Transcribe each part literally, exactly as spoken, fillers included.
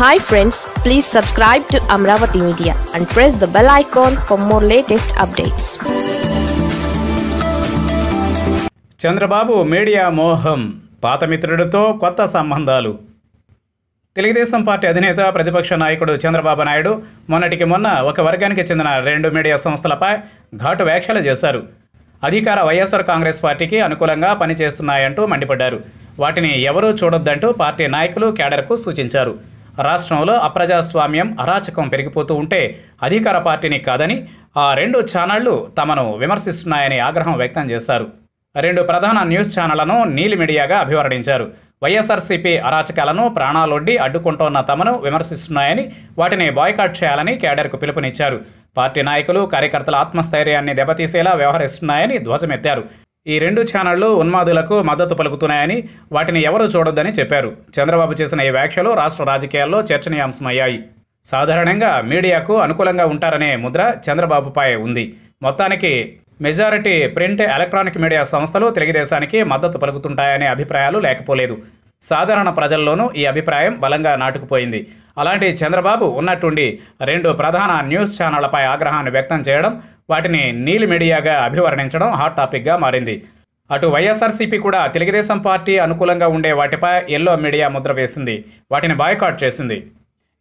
Hi friends, please subscribe to Amaravathi Media and press the bell icon for more latest updates. Chandrababu Media Moham, Patamithruduto Kotta Sambandhalu. Telugu Desam Party Adhineta Prathipaksha Nayikudu Chandrababu Naidu Monnatiki Monna Oka Varganiki Chendina Rendu Media Samsthalapai Ghatu Vyakhyalalu Chesaru. Adhikara Y S R Congress Partyki Anukulanga Pani Chestunayantu Mandipadaru. Vatini Evaru Chododantu Party Nayakulu Cadreku Suchincharu. రాష్ట్రంలో అప్రజాస్వామ్యం అరాచకం పెరిగిపోతూ ఉంటే అధికార పార్టీని కాదని ఆ రెండు ఛానళ్లు తమను విమర్శిస్తున్నాయని ఆగ్రహం వ్యక్తం చేశారు. రెండు ప్రధాన న్యూస్ ఛానళ్లను నీలి మీడియాగా అభివర్ణించారు. వైఎస్ఆర్సీపీ అరాచకాలను ప్రాణాలొడ్డి అడ్డుకుంటోన్న తమను విమర్శిస్తున్నాయని వాటిని బాయ్కాట్ చేయాలని కేడర్కు పిలుపునిచ్చారు. పార్టీ నాయకులు కార్యకర్తల ఆత్మస్థైర్యాన్ని దెబ్బతీసేలా వ్యవహరిస్తున్నాయని ధ్వజమెత్తారు. ఈ రెండు ఛానళ్లు ఉన్మాదులకు మద్దతు పలుకుతున్నాయని వాటిని ఎవరూ చూడొద్దని చెప్పారు. చంద్రబాబు చేసిన ఈ వ్యాఖ్యలు రాష్ట్ర రాజకీయాల్లో చర్చనీయాంశమయ్యాయి. సాధారణంగా మీడియాకు అనుకూలంగా ఉంటారనే ముద్ర చంద్రబాబుపై ఉంది. మొత్తానికి మెజారిటీ ప్రింట్ ఎలక్ట్రానిక్ మీడియా సంస్థలు తెలుగుదేశానికి మద్దతు పలుకుతుంటాయనే అభిప్రాయాలు లేకపోలేదు. సాధారణ ప్రజల్లోనూ ఈ అభిప్రాయం బలంగా నాటుకుపోయింది. అలాంటి చంద్రబాబు ఉన్నట్టుండి రెండు ప్రధాన న్యూస్ ఛానళ్లపై ఆగ్రహాన్ని వ్యక్తం చేయడం, వాటిని నీలి మీడియాగా అభివర్ణించడం హాట్ టాపిక్గా మారింది. అటు వైఎస్ఆర్సీపీ కూడా తెలుగుదేశం పార్టీ అనుకూలంగా ఉండే వాటిపై ఎల్లో మీడియా ముద్ర వేసింది, వాటిని బాయ్కాట్ చేసింది.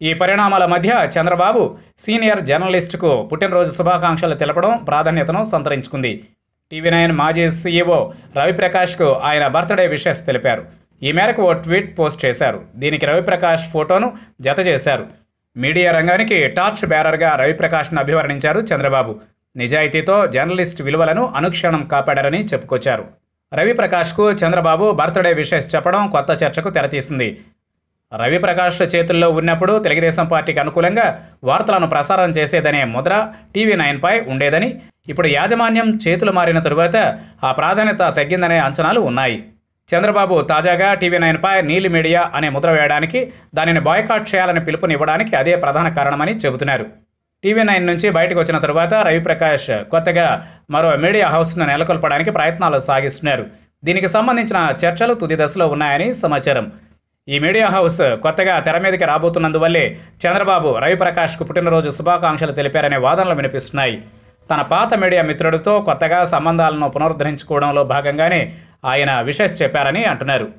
ఈ పరిణామాల మధ్య చంద్రబాబు సీనియర్ జర్నలిస్టుకు పుట్టినరోజు శుభాకాంక్షలు తెలపడం ప్రాధాన్యతను సంతరించుకుంది. టీవీ నైన్ మాజీ సీఈఓ రవి ప్రకాష్కు ఆయన బర్త్డే విషెస్ తెలిపారు. ఈ మేరకు ఓ ట్వీట్ పోస్ట్ చేశారు. దీనికి రవిప్రకాష్ ఫోటోను జత చేశారు. మీడియా రంగానికి టార్చ్ బ్యారర్గా రవిప్రకాష్ను అభివర్ణించారు చంద్రబాబు. నిజాయితీతో జర్నలిస్ట్ విలువలను అనుక్షణం కాపాడారని చెప్పుకొచ్చారు. రవిప్రకాష్కు చంద్రబాబు బర్త్డే విషెస్ చెప్పడం కొత్త చర్చకు తెరతీసింది. రవిప్రకాష్ చేతుల్లో ఉన్నప్పుడు తెలుగుదేశం పార్టీకి అనుకూలంగా వార్తలను ప్రసారం చేసేదనే ముద్ర టీవీ నైన్పై ఉండేదని, ఇప్పుడు యాజమాన్యం చేతులు మారిన తరువాత ఆ ప్రాధాన్యత తగ్గిందనే అంచనాలు ఉన్నాయి. చంద్రబాబు తాజాగా టీవీ నైన్పై నీలి మీడియా అనే ముద్ర వేయడానికి, దానిని బాయ్కాట్ చేయాలని పిలుపునివ్వడానికి అదే ప్రధాన కారణమని చెబుతున్నారు. టీవీ నైన్ నుంచి బయటకు వచ్చిన తరువాత రవిప్రకాష్ కొత్తగా మరో మీడియా హౌస్ను నెలకొల్పడానికి ప్రయత్నాలు సాగిస్తున్నారు. దీనికి సంబంధించిన చర్చలు తుది దశలో ఉన్నాయని సమాచారం. ఈ మీడియా హౌస్ కొత్తగా తెర మీదకి రాబోతున్నందువల్లే చంద్రబాబు రవిప్రకాష్కు పుట్టినరోజు శుభాకాంక్షలు తెలిపారనే వాదనలు వినిపిస్తున్నాయి. తన పాత మీడియా మిత్రుడితో కొత్తగా సంబంధాలను పునరుద్ధరించుకోవడంలో భాగంగానే ఆయన విషెస్ చెప్పారని అంటున్నారు.